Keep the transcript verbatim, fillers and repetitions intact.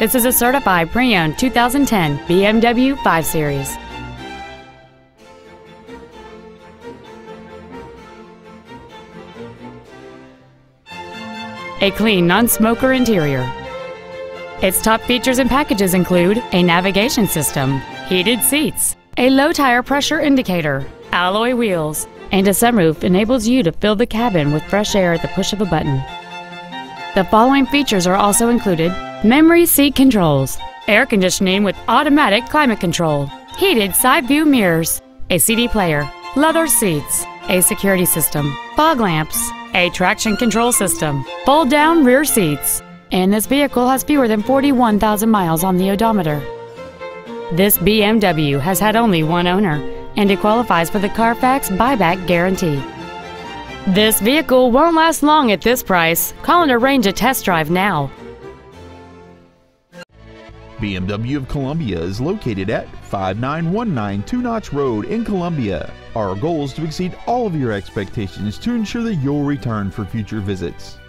This is a certified pre-owned two thousand ten B M W five series. A clean, non-smoker interior. Its top features and packages include a navigation system, heated seats, a low tire pressure indicator, alloy wheels, and a sunroof enables you to fill the cabin with fresh air at the push of a button. The following features are also included: memory seat controls, air conditioning with automatic climate control, heated side view mirrors, a C D player, leather seats, a security system, fog lamps, a traction control system, fold down rear seats, and this vehicle has fewer than forty-one thousand miles on the odometer. This B M W has had only one owner, and it qualifies for the Carfax buyback guarantee. This vehicle won't last long at this price. Call and arrange a test drive now. B M W of Columbia is located at five nine one nine Two Notch Road in Columbia. Our goal is to exceed all of your expectations to ensure that you'll return for future visits.